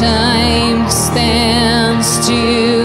time stands still.